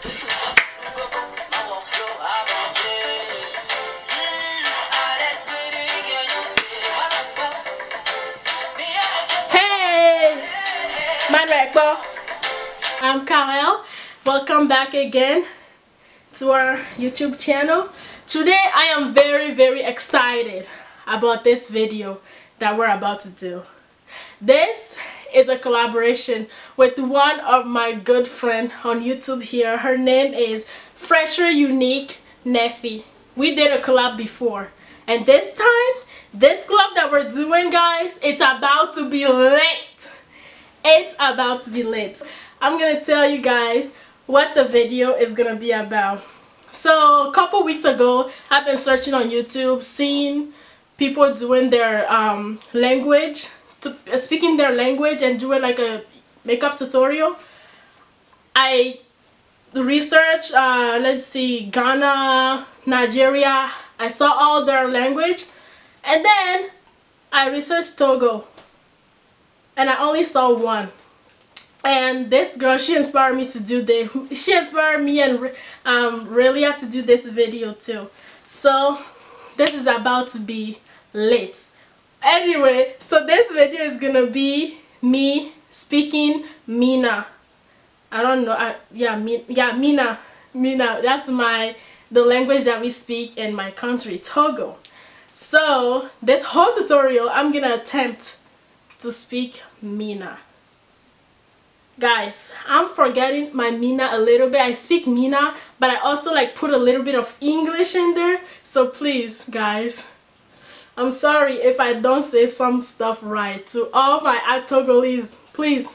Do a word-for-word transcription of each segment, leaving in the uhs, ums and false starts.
Hey, man, I'm Karel. Welcome back again to our YouTube channel. Today I am very very excited about this video that we're about to do. This is a collaboration with one of my good friend on YouTube here. Her name is Fresher Unique Nephi. We did a collab before, and this time, this collab that we're doing, guys, it's about to be lit. It's about to be lit. I'm gonna tell you guys what the video is gonna be about. So a couple weeks ago, I've been searching on YouTube, seeing people doing their um, language To, uh, speaking their language and doing like a makeup tutorial. I researched, uh, let's see, Ghana, Nigeria. I saw all their language, and then I researched Togo, and I only saw one. And this girl, she inspired me to do this. She inspired me and um, Relia to do this video too. So this is about to be lit. Anyway, so this video is gonna be me speaking Mina. I don't know. I, yeah, me, yeah, Mina, Mina. That's my the language that we speak in my country, Togo. So this whole tutorial, I'm gonna attempt to speak Mina. Guys, I'm forgetting my Mina a little bit. I speak Mina, but I also like put a little bit of English in there. So please, guys, I'm sorry if I don't say some stuff right. To all my Togolese, please,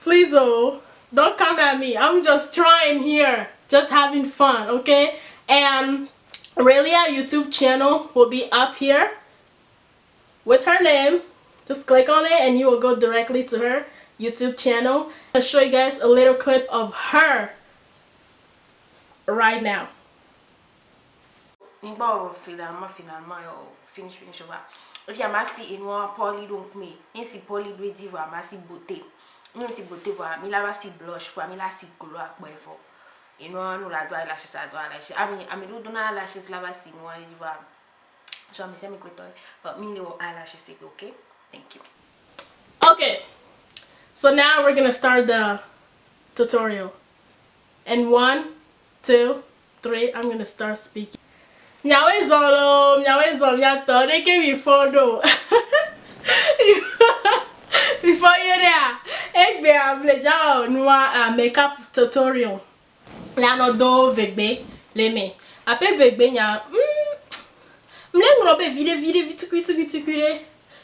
please, oh, don't come at me. I'm just trying here, just having fun, okay? And really, our YouTube channel will be up here with her name. Just click on it and you will go directly to her YouTube channel. I'll show you guys a little clip of her right now. Finish, finish over. If you're massy in one poly, don't me. In see poly, breathe, or massy bote. No, see bote, or Mila see blush, or Mila see color, whatever. In one, or I do eyelashes, I do eyelashes. I mean, I mean, do not eyelashes, lava see one, diva. So I'm saying, but me no eyelashes, okay? Thank you. Okay, so now we're gonna start the tutorial. And one, two, three, I'm gonna start speaking. Now is all now is all they can be four though. Before you there, egg be a pleasure no a makeup tutorial. Lano do vegbe leme. Ape vegbe nya mm mle be vide vide vitu vitu vitu kure.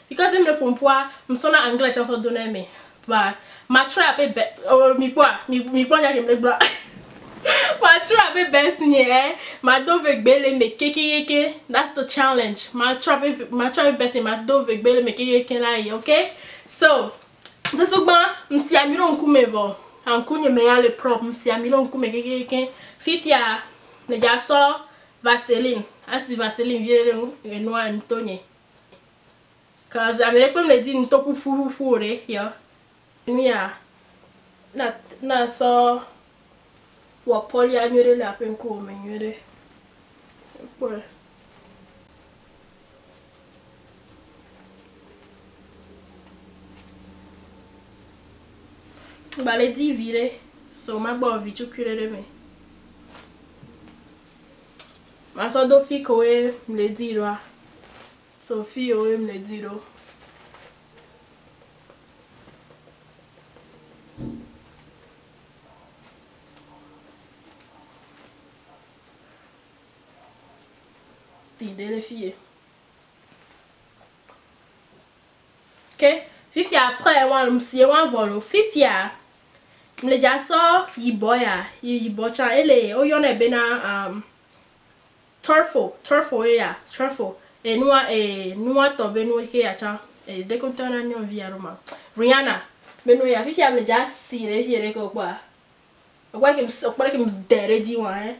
Because I'm the pompoa, I'm so na English also don't me. But my try ape oh mi kwa mi mi kwa nya kemle bra. My trap is best in here. My dove belly make keke. That's the challenge. My trap is my trap is best in my dove belly make keke. Okay? So, this is my Msi Amilon Kumevo. I'm Kunya Mayale prop. Msi Amilon Kumeke. Fifia, Najaso, Vaseline. I see Vaseline, Vienna, and Tony. Because I'm recommending Topu Fure here. Yeah. Not, not so. What poly I made up and cool me. Baledi vire, so my boy Vitu curate me. Massa do fico em lediro, so fio em lediro. Okay, fifty après one see one volo fifty. Le jaso yi boya yi bocha ele o yone bena um turfo turfo ya turfo e noa e noa tobe noa ke acha e de contona nyon via roma Rihanna beno ya fifty le jasi le fie le ko kwa kwa ke kwa ke dereji wa eh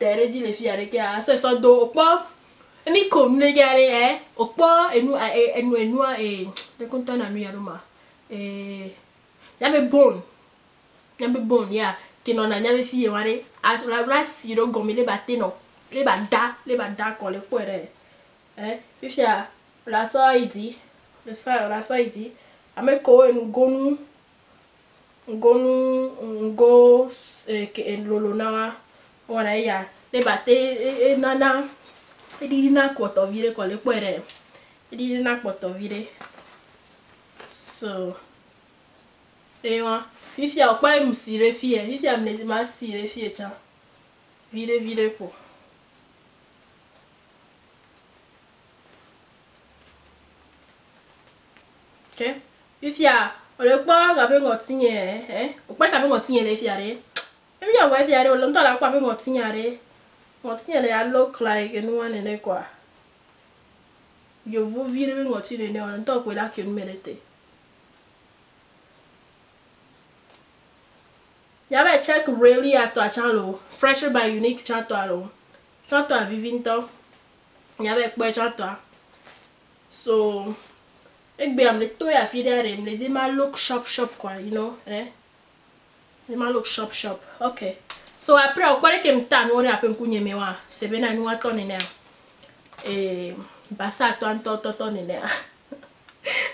dereji le fie ke a so so do opo. Let me come eh? Okpa, enu, enu, enu, eh. The content anu yaruma. Eh, yabe bone, yabe bone, yeah. que non a jamais fait yeware as la race siro gomile bateno le bada le bada kole pore eh ifia la so idi le so la so idi ameko ngonu ngonu ngo ke lolona wana ya le bate nana idi na kwoto vire kole pore idi na kwoto vire so ewa fifia okpa msire fie fifia mnezima sire fie cha vire vire po okay fifia olekpa gabe ngotinye eh okpa gabe ngotinye le fia re emi ya wa fia re olonto la kwa be ngotinye re ngotinye le ya look like anyone ene kwa yo vu vire be ngotinye ne olonto ko la ke numerete Y'avait check really à toi chalo, fresher by unique chalo, chanto à vivinto, y'avait quoi chanto. So, ek be am le toy à fidèle, me le dit ma look shop shop quoi, you know, eh? Ma look shop shop, ok. So après on parle que me tan on est après m'counye mewa, c'est bien à nous à ton énergie. Et bassa à toi ton ton ton énergie.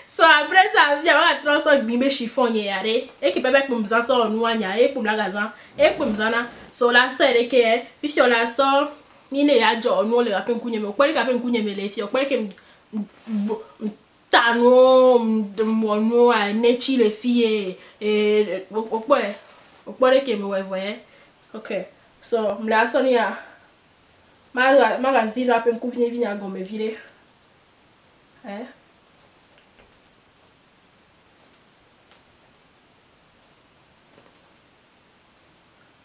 So après ça vient la transition bimbe chiffonnier arrêt et qui permet pour me sortir noanya et pour la gazan et pour me zana so la so elle que est puis sur la so mine ya jo no le apen kunye me kwere ka pen kunye me le fi o kwere ke tano mo no a nechi le fi et o kwere o kwere ke me voyez OK so me la so ni a ma magazine apen kunye vinya gombe vire eh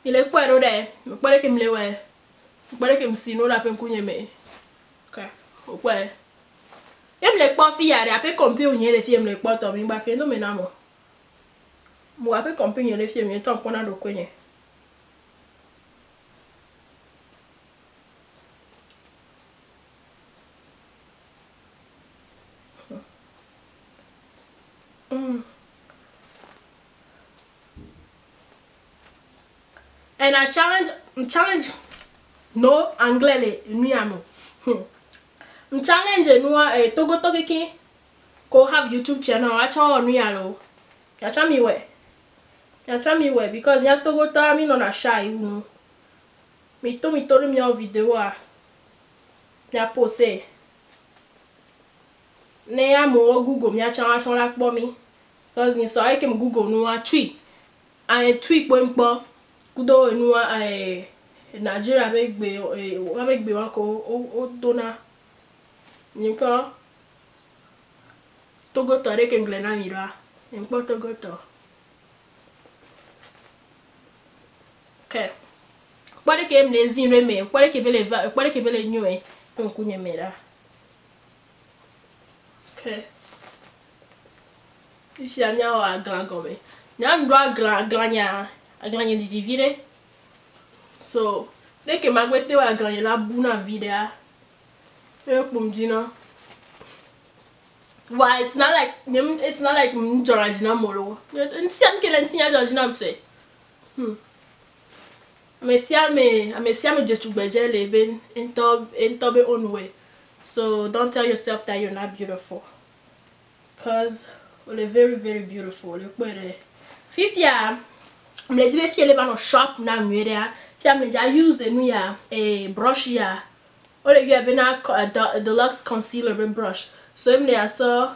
Il est quoi rodé? Me quoi que me le ouais. Quoi que me sino la peine kunye me. OK. Quoi? Il me quoi fi ya après compé on y les filles me quoi to mi ba ke no me na mo. Mo après compé on les filles me to ko na do kunye. Hmm. And I challenge, challenge, no anglais le niamo. Hmm. Challenge no eh Togo Togo ki go have YouTube channel. I challenge no nialo. Ya cha mi we. Ya cha mi we because ya Togo ta mi no na shy uno. Mi to mi to mi on video a. Ya poste. Ne ya mo Google mi a challenge on la po mi. Cause ni so I can Google no a tweet. I tweet when po. Kudo enua eh Nigeria avec be avec be wako o dona nko Togo tare ke ngle na mira nko Togo to Okay kware ke mlezi reme kware ke vele kware ke vele nyue nkunye mera Okay ici anya wa grand gomme nyan droit grand grania Agranyer didi vire. So, dès que ma guette va agranyer la bouna vidéo, et pour me dire non. Why it's not like it's not like Georgina Molo. Une sienne que l'enseigne Georgina me sait. Hmm. Mais si à me, à me si à me just to be jelly, ben entob entob on way. So don't tell yourself that you're not beautiful, cause we're very very beautiful. Le quoi le? Fifia. I'm ready to feel about shop now. Media, I use a new a brush here. All of you have been a deluxe concealer brush. So I'm there, so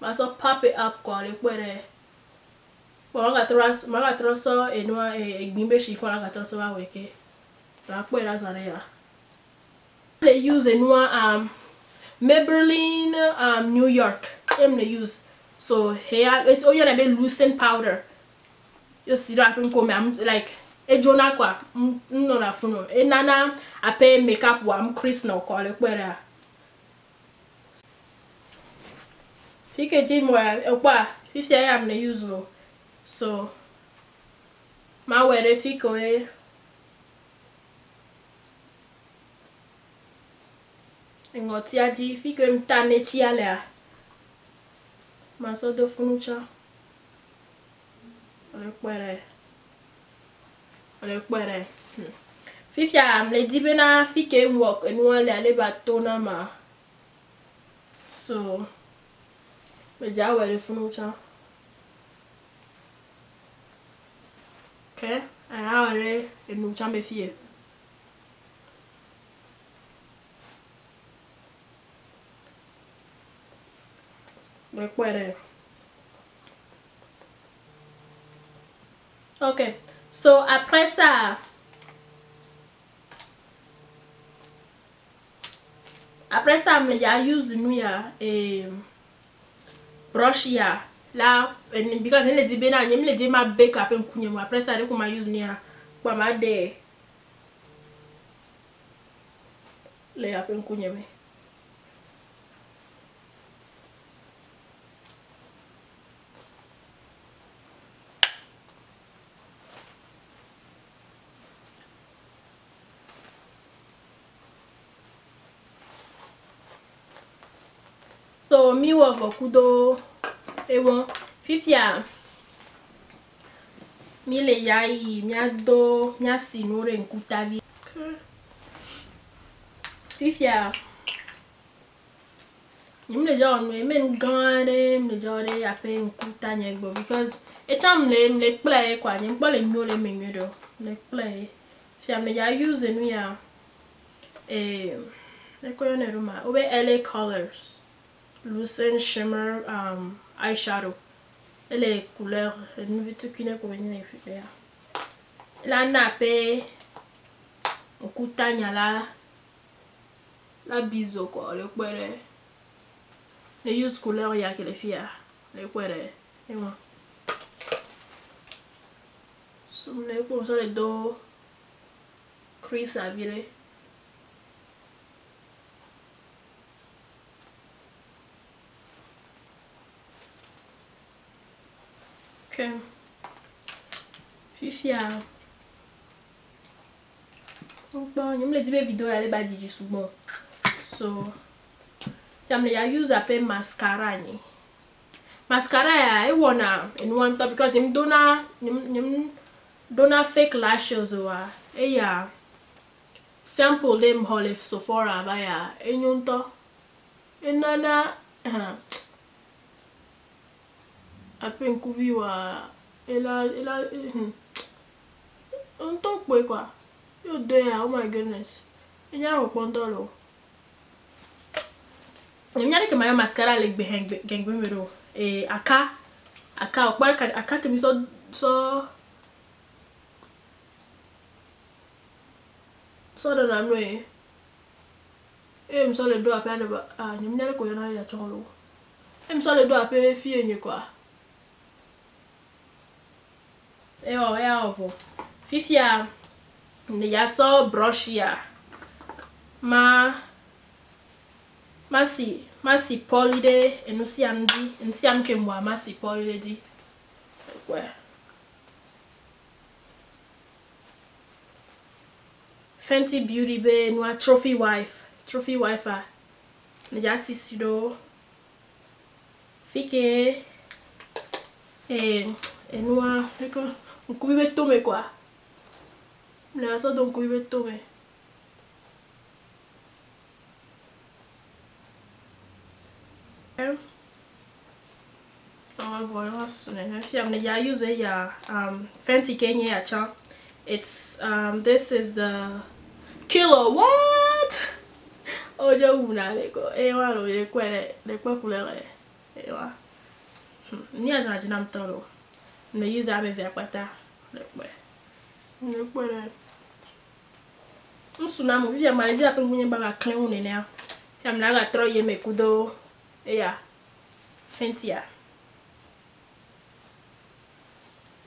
I saw pop it up. Quality, where I trust my trust, so a new a gimbe she for a trust of our wiki. That's where that's area. I use a new um Maybelline um New York. I'm gonna use. So here it's all you have a Lucent powder. You see that I'm coming like a Jonah qua no na funo. A nana I pay makeup wa I'm Chris now call it where he can gym well a qua if I am the usual. So my way if he go eh and got tiaji if he can tan it here. Maso de funucha Anokpere. Fifia am le dibena fike work enwa le ale batona ma. So me jawe le funucha. Okay, and I already moved to my fear. Okay, so après ça, après ça, me ya use nuya a brush ya. Là, because I need be now, you need my makeup and kunya. Après ça, I use near kwa ma de le apen kunya me. So mi wa vokudo. Ewan, fifia mi le yayi mi ado mi asinore nkuta vi. Fifia mi le jaw mi men gane mi jore ape nkuta nyegbo because etam le le play kwa ni mpo le mi o le menwe do le play. Fifia mi ya use enu ya eh e ko yone ruma obe L A colors Lucent Shimmer um eyeshadow. Elle est couleur une vitre qui n'est pas venue faire. La nappe on coutanya la la biso quoi le poire. Les use couleur il y a que les filles le poire et moi. Sur les comme ça les deux crease à virer. Okay. Fifia. Bon, je me dis que vidéo elle va dire souvent. So, je me use a pen mascara ni. Mascara I wanna in one top because I'm dona I'm dona fake lashes oa. Eh ya. Sample them whole Sephora ba ya. Enyonto. Enana. Après une couvure, elle a, elle a, on t'en peut quoi? Yo there, oh my goodness. Il y a un pantalon. Il y a des maillots mascara les beheng gangbang mero. Et aka, aka, au aka, aka que mis so so so dans la nuit. Et mis so le dos à peine ah, il y a des couleurs là il y a trop long. Et mis so le dos à peine fille ni quoi. Eh oh, eh oh. Fifia, ne ya so brush ya. Ma, ma si, ma si polide, enu si am di, enu si am kemwa, ma si polide di. Ouais. Fenty Beauty be, nua trophy wife, trophy wife a. Ne ya si sudo. Fike, eh, enua, eko. On couvre tout mais quoi. Là ça donc couvre tout mais. On va voir on va sonner. Fiam ya use ya um Fenty Kenya acha. It's um this is the killer what? Oh je una le ko. Eh wa lo le ko le ko couleur eh wa. Ni acha jinam tolo. Me use that me via kwata. Look boy. Look boy. Msuna mo via mali ape munye ba la clean one na. Ti am na ga troye me kudo. Eya. Fentia.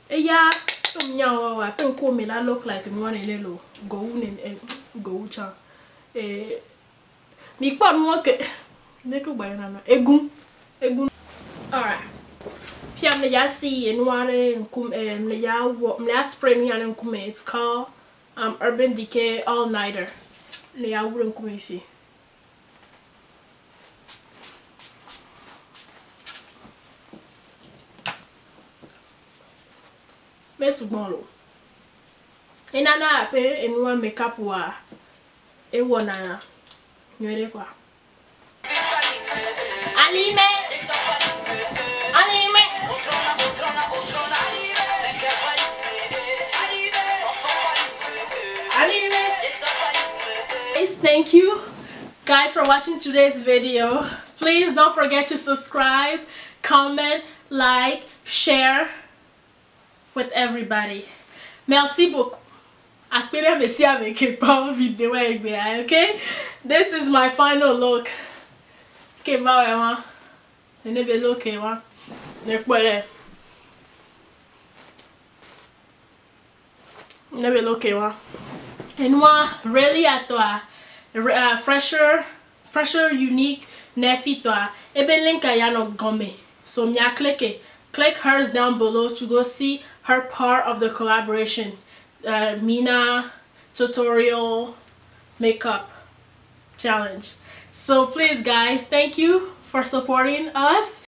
Eya, tumnya wa wa pe ko me la look like me one ele lo. Go one go cha. Eh mi pa mo ke. Neko ba na na. Egun. Egun. All right. I'm gonna see and water and come and I'm spray me and come. It's called um Urban Decay All Nighter. Leah wouldn't come if you. face bolo. Enana pe enwa makeup wa ewona nywele kwa. Alime Alime Guys, thank you guys for watching today's video. Please don't forget to subscribe, comment, like, share with everybody. Merci beaucoup. Okay? This is my final look. Okay, bye. And moi, really à toi, uh, fresher, fresher unique Nephi toi. Ebe link ayano gome. So mia click click hers down below to go see her part of the collaboration, uh, Mina tutorial makeup challenge. So please guys, thank you for supporting us.